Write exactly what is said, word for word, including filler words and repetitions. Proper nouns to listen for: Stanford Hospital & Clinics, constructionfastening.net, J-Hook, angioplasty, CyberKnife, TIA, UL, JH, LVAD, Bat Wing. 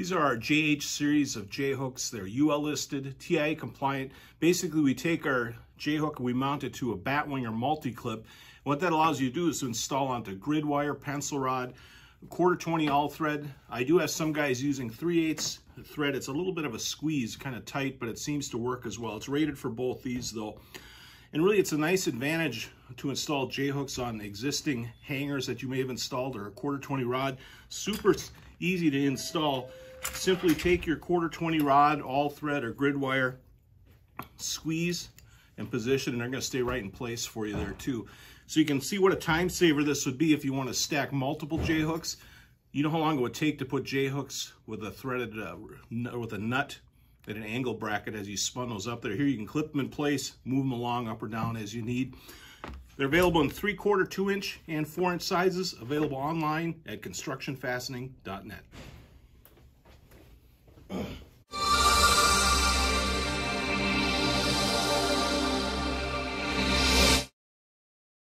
These are our J H series of J-hooks. They're U L listed, T I A compliant. Basically, we take our J-hook and we mount it to a Bat Wing or multi-clip. What that allows you to do is to install onto grid wire, pencil rod, quarter twenty all thread. I do have some guys using three eighths thread. It's a little bit of a squeeze, kind of tight, but it seems to work as well. It's rated for both these though. And really it's a nice advantage to install J-hooks on existing hangers that you may have installed or a quarter twenty rod. Super easy to install. Simply take your quarter twenty rod, all thread or grid wire, squeeze and position, and they're gonna stay right in place for you there too. So you can see what a time saver this would be if you want to stack multiple J-hooks. You know how long it would take to put J-hooks with a threaded, uh, with a nut at an angle bracket as you spun those up there. Here you can clip them in place, move them along up or down as you need. They're available in three quarter, two inch, and four inch sizes, available online at construction fastening dot net.